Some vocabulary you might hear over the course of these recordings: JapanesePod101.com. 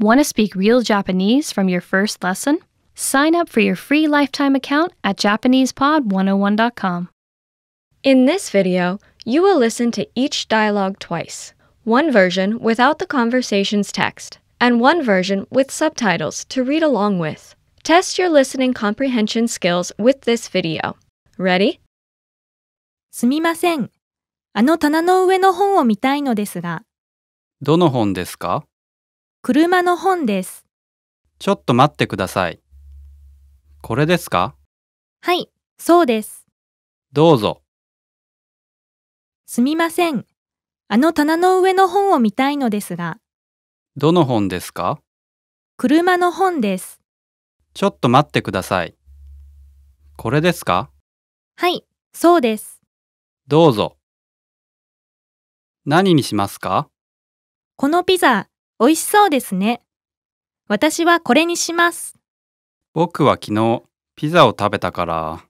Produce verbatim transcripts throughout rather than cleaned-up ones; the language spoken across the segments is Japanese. Want to speak real Japanese from your first lesson? Sign up for your free lifetime account at Japanese Pod one oh one dot com. In this video, you will listen to each dialogue twice, one version without the conversation's text, and one version with subtitles to read along with. Test your listening comprehension skills with this video. Ready? すみません。あの棚の上の本を見たいのですが。どの本ですか？車の本です。ちょっと待ってください。これですか？はい、そうです。どうぞ。すみません。あの棚の上の本を見たいのですが。どの本ですか？車の本です。ちょっと待ってください。これですか？はい、そうです。どうぞ。何にしますか？このピザ、美味しそうですね。私はこれにします。僕は昨日、ピザを食べたから。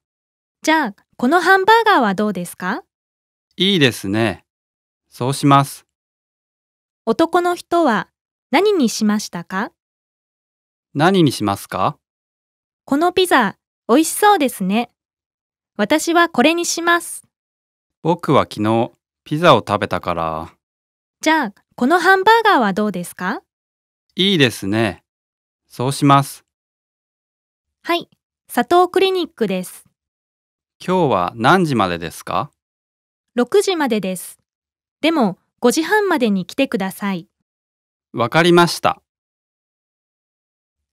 じゃあ、このハンバーガーはどうですか？いいですね。そうします。男の人は何にしましたか？何にしますか？このピザ、美味しそうですね。私はこれにします。僕は昨日、ピザを食べたから。じゃあ、このハンバーガーはどうですか？いいですね。そうします。はい、佐藤クリニックです。今日は何時までですか？ろくじまでです。でも、ごじはんまでに来てください。わかりました。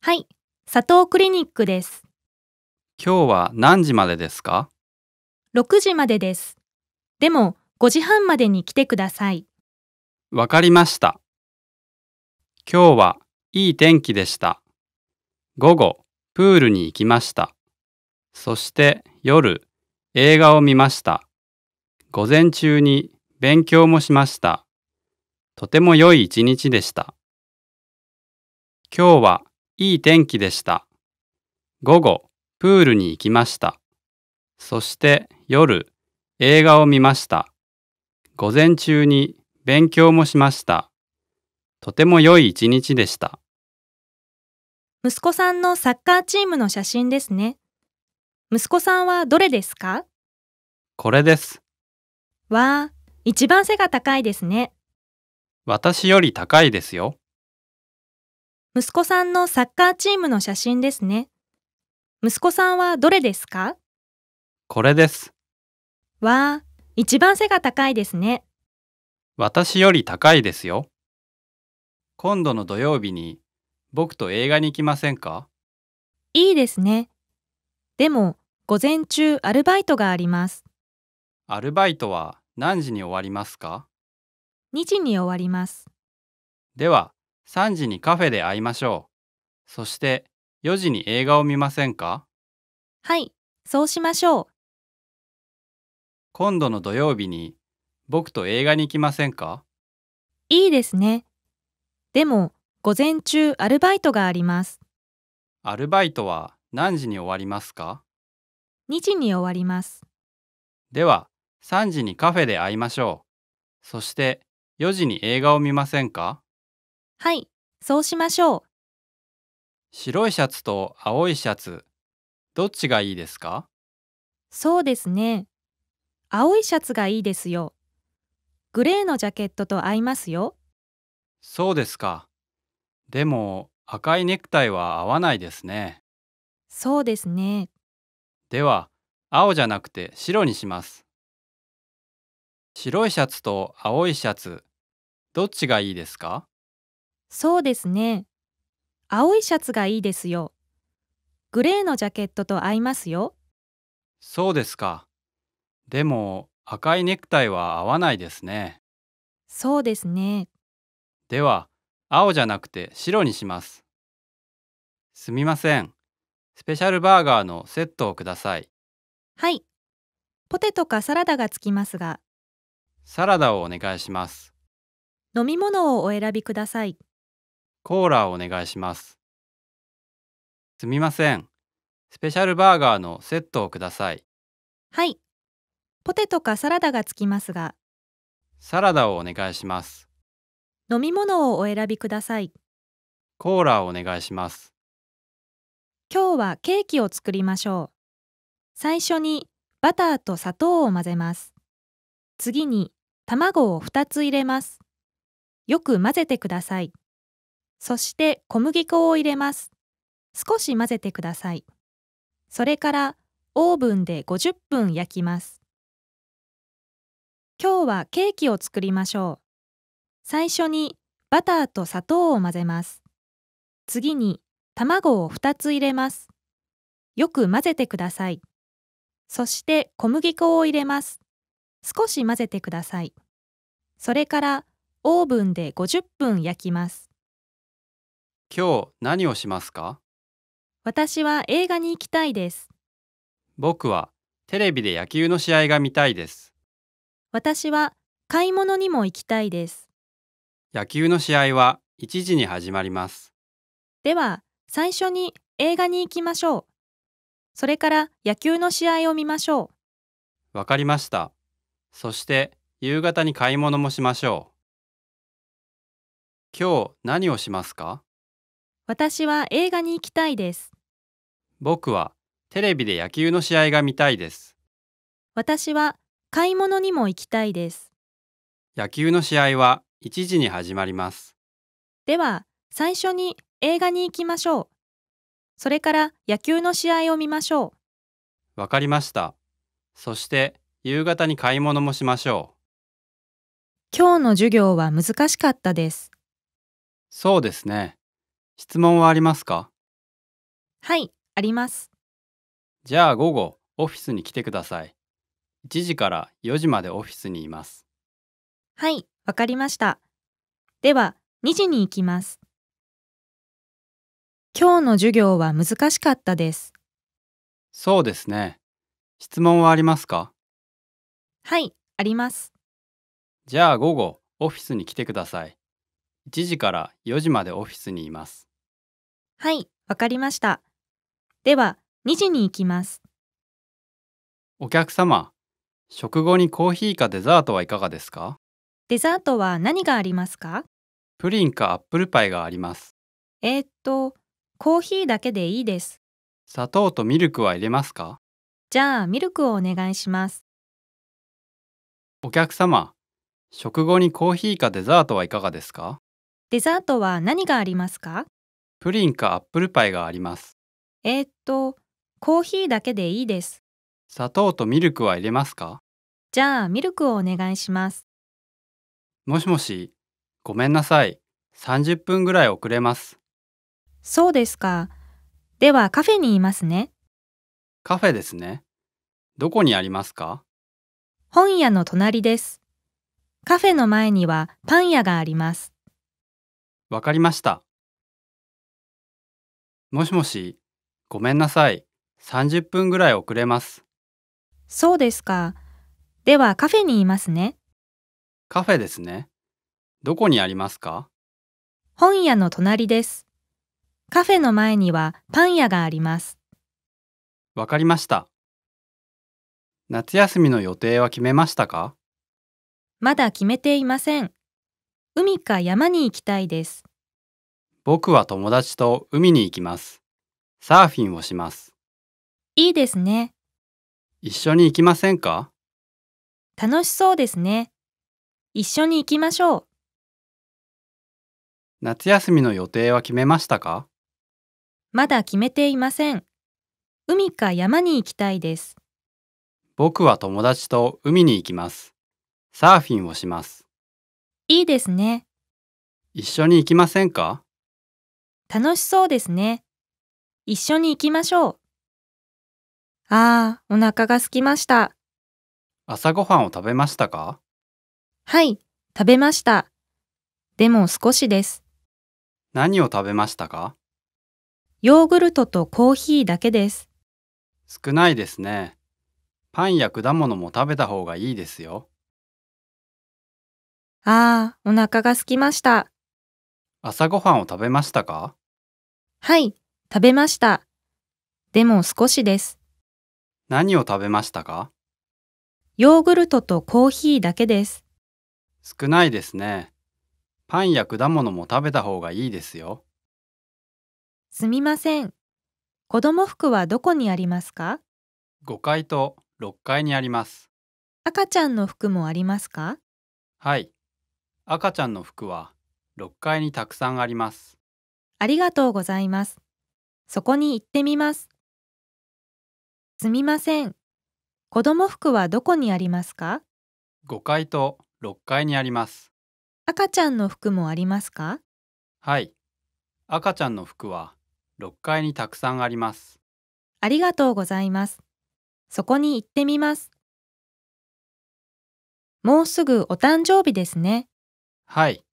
はい、佐藤クリニックです。今日は何時までですか？ろくじまでです。でも、ごじはんまでに来てください。わかりました。今日はいい天気でした。午後、プールに行きました。そして夜、映画を見ました。午前中に勉強もしました。とても良い一日でした。今日はいい天気でした。午後、プールに行きました。そして夜、映画を見ました。午前中に勉強もしました。とても良い一日でした。息子さんのサッカーチームの写真ですね。息子さんはどれですか？これです。わあ、一番背が高いですね。私より高いですよ。息子さんのサッカーチームの写真ですね。息子さんはどれですか？これです。わあ、一番背が高いですね。私より高いですよ。今度の土曜日に僕と映画に行きませんか？いいですね。でも、午前中アルバイトがあります。アルバイトは何時に終わりますか？にじに終わります。では、さんじにカフェで会いましょう。そして、よじに映画を見ませんか？はい、そうしましょう。今度の土曜日に僕と映画に行きませんか？いいですね。でも、午前中アルバイトがあります。アルバイトは何時に終わりますか？にじに終わります。では、さんじにカフェで会いましょう。そして、よじに映画を見ませんか？はい、そうしましょう。白いシャツと青いシャツ、どっちがいいですか？そうですね。青いシャツがいいですよ。グレーのジャケットと合いますよ。そうですか。でも、赤いネクタイは合わないですね。そうですね。では、青じゃなくて白にします。白いシャツと青いシャツ、どっちがいいですか？そうですね。青いシャツがいいですよ。グレーのジャケットと合いますよ。そうですか。でも、赤いネクタイは合わないですね。そうですね。では、青じゃなくて白にします。すみません。スペシャルバーガーのセットをください。はい。ポテトかサラダがつきますが。サラダをお願いします。飲み物をお選びください。コーラをお願いします。すみません。スペシャルバーガーのセットをください。はい。ポテトかサラダがつきますが。サラダをお願いします。飲み物をお選びください。コーラをお願いします。今日はケーキを作りましょう。最初にバターと砂糖を混ぜます。次に卵をふたつ入れます。よく混ぜてください。そして小麦粉を入れます。少し混ぜてください。それからオーブンでごじゅっぷん焼きます。今日はケーキを作りましょう。最初にバターと砂糖を混ぜます。次に卵をふたつ入れます。よく混ぜてください。そして小麦粉を入れます。少し混ぜてください。それからオーブンでごじゅっぷん焼きます。今日何をしますか？私は映画に行きたいです。僕はテレビで野球の試合が見たいです。私は買い物にも行きたいです。野球の試合はいちじに始まります。では、最初に映画に行きましょう。それから野球の試合を見ましょう。わかりました。そして夕方に買い物もしましょう。今日何をしますか？私は映画に行きたいです。僕はテレビで野球の試合が見たいです。私は買い物にも行きたいです。野球の試合はいちじに始まります。では、最初に映画に行きましょう。それから野球の試合を見ましょう。わかりました。そして夕方に買い物もしましょう。今日の授業は難しかったです。そうですね。質問はありますか？はい、あります。じゃあ午後、オフィスに来てください。いちじからよじまでオフィスにいます。はい、わかりました。では、にじに行きます。今日の授業は難しかったです。そうですね。質問はありますか？はい、あります。じゃあ午後、オフィスに来てください。いちじからよじまでオフィスにいます。はい、わかりました。では、にじに行きます。お客様、食後にコーヒーかデザートはいかがですか？デザートは何がありますか？プリンかアップルパイがあります。えーっと、コーヒーだけでいいです。砂糖とミルクは入れますか？じゃあ、ミルクをお願いします。お客様、食後にコーヒーかデザートはいかがですか？デザートは何がありますか？プリンかアップルパイがあります。えーっと、コーヒーだけでいいです。砂糖とミルクは入れますか？じゃあ、ミルクをお願いします。もしもし、ごめんなさい。さんじゅっぷんぐらい遅れます。そうですか。では、カフェにいますね。カフェですね。どこにありますか？本屋の隣です。カフェの前にはパン屋があります。わかりました。もしもし、ごめんなさい。さんじゅっぷんぐらい遅れます。そうですか。ではカフェにいますね。カフェですね。どこにありますか？本屋の隣です。カフェの前にはパン屋があります。わかりました。夏休みの予定は決めましたか？まだ決めていません。海か山に行きたいです。僕は友達と海に行きます。サーフィンをします。いいですね。一緒に行きませんか？楽しそうですね。一緒に行きましょう。夏休みの予定は決めましたか？まだ決めていません。海か山に行きたいです。僕は友達と海に行きます。サーフィンをします。いいですね。一緒に行きませんか？楽しそうですね。一緒に行きましょう。ああ、お腹が空きました。朝ごはんを食べましたか？はい、食べました。でも少しです。何を食べましたか？ヨーグルトとコーヒーだけです。少ないですね。パンや果物も食べた方がいいですよ。ああ、お腹が空きました。朝ごはんを食べましたか？はい、食べました。でも少しです。何を食べましたか？ヨーグルトとコーヒーだけです。少ないですね。パンや果物も食べた方がいいですよ。すみません。子供服はどこにありますか？ごかいとろっかいにあります。赤ちゃんの服もありますか？はい。赤ちゃんの服はろっかいにたくさんあります。ありがとうございます。そこに行ってみます。すみません。子供服はどこにありますか？ごかいとろっかいにあります。赤ちゃんの服もありますか？はい。赤ちゃんの服はろっかいにたくさんあります。ありがとうございます。そこに行ってみます。もうすぐお誕生日ですね。はい。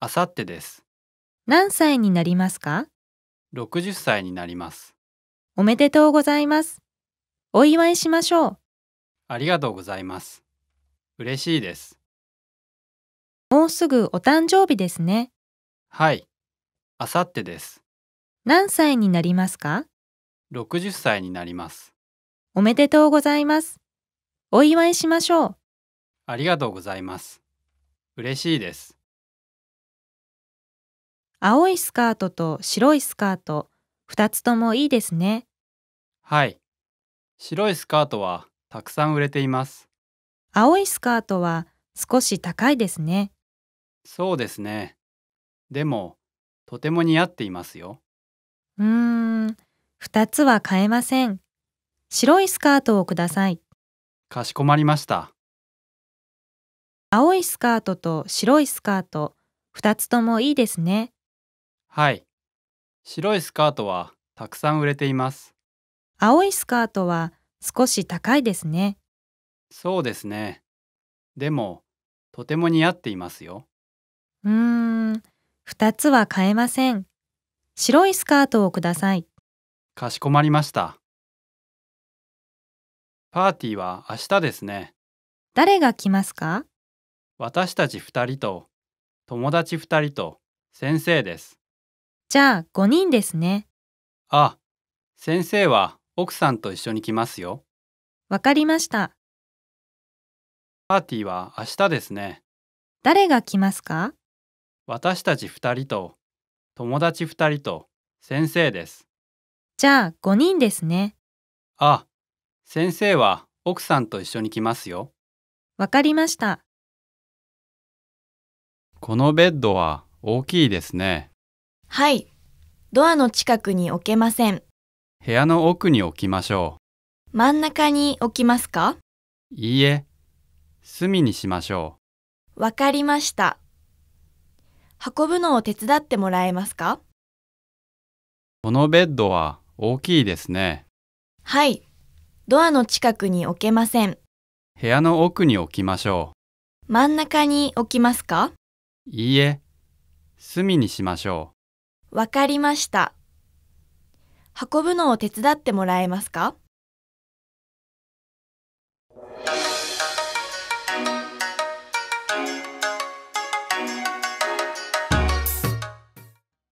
あさってです。何歳になりますか？ろくじゅっさいになります。おめでとうございます。お祝いしましょう。ありがとうございます。嬉しいです。もうすぐお誕生日ですね。はい。あさってです。何歳になりますか？ろくじゅっさいになります。おめでとうございます。お祝いしましょう。ありがとうございます。嬉しいです。青いスカートと白いスカート、ふたつともいいですね。はい。白いスカートはたくさん売れています。青いスカートは少し高いですね。そうですね。でも、とても似合っていますよ。うーん、ふたつは買えません。白いスカートをください。かしこまりました。青いスカートと白いスカート、ふたつともいいですね。はい。白いスカートはたくさん売れています。青いスカートは少し高いですね。そうですね。でも、とても似合っていますよ。うーん、ふたつは買えません。白いスカートをください。かしこまりました。パーティーは明日ですね。誰が来ますか？私たちふたりと、友達ふたりと、先生です。じゃあごにんですね。あ、先生は奥さんと一緒に来ますよ。わかりました。パーティーは明日ですね。誰が来ますか？私たちふたりと、友達ふたりと、先生です。じゃあごにんですね。あ、先生は奥さんと一緒に来ますよ。わかりました。このベッドは大きいですね。はい。ドアの近くに置けません。部屋の奥に置きましょう。真ん中に置きますか？いいえ、隅にしましょう。わかりました。運ぶのを手伝ってもらえますか？このベッドは大きいですね。はい。ドアの近くに置けません。部屋の奥に置きましょう。真ん中に置きますか？いいえ、隅にしましょう。わかりました。運ぶのを手伝ってもらえますか？